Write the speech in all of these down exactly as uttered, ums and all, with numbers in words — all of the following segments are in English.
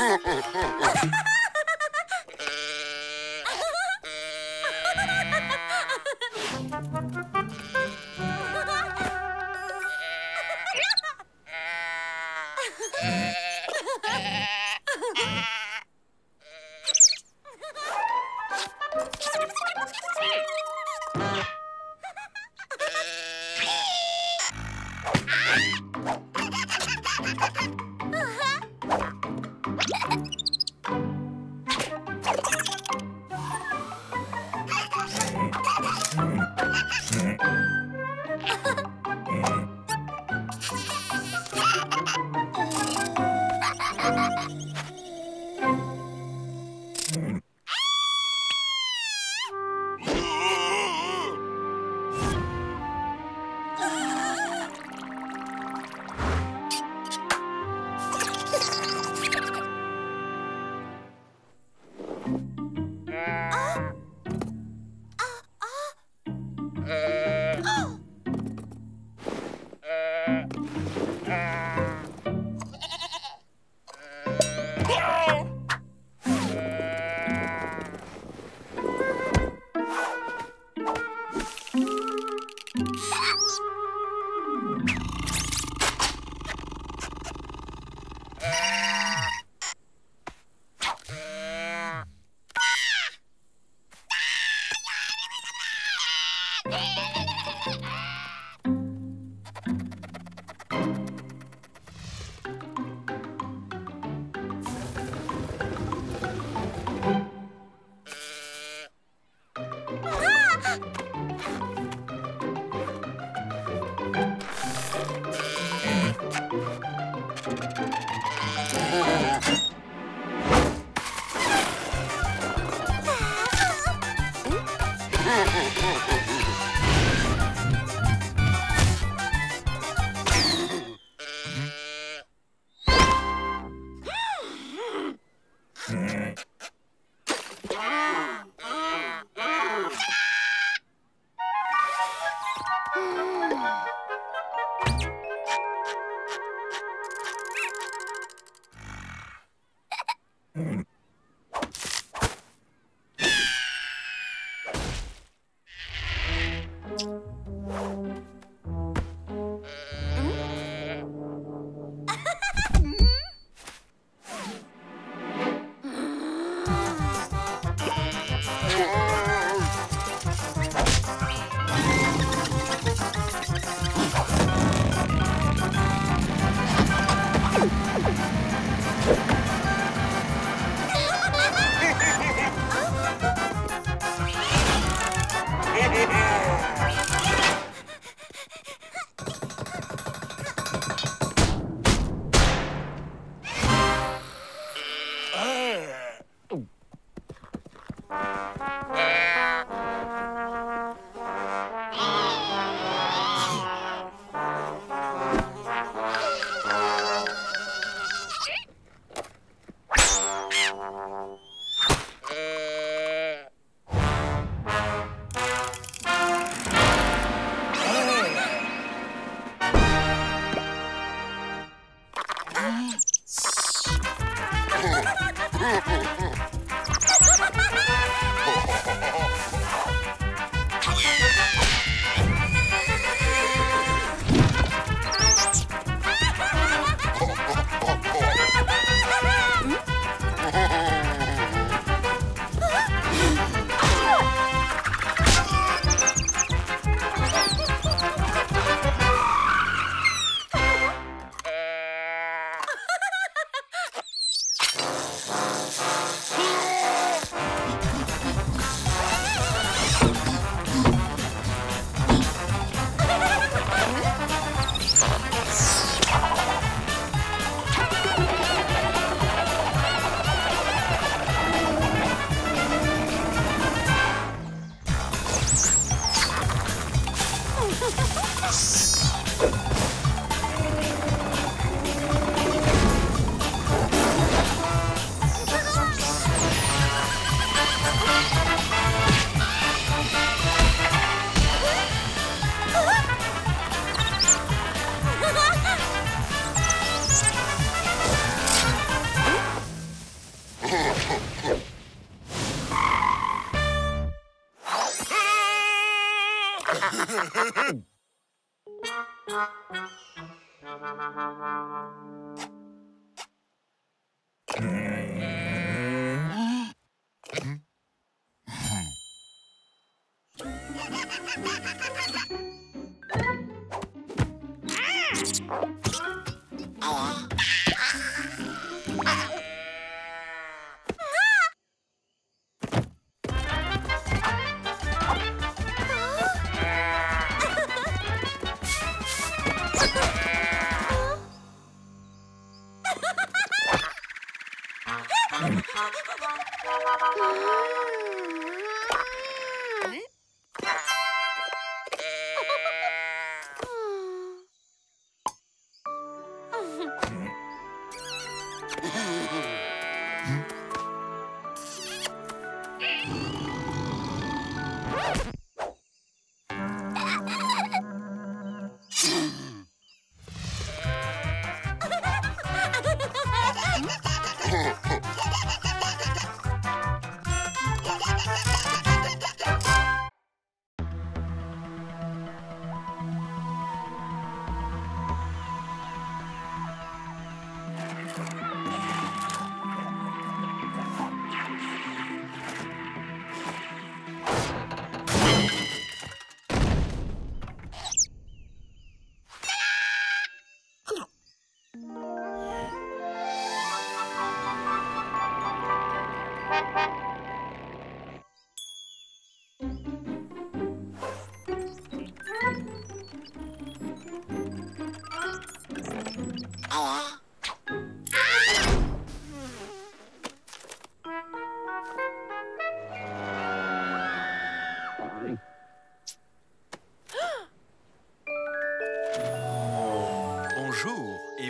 Wow.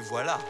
Voilà.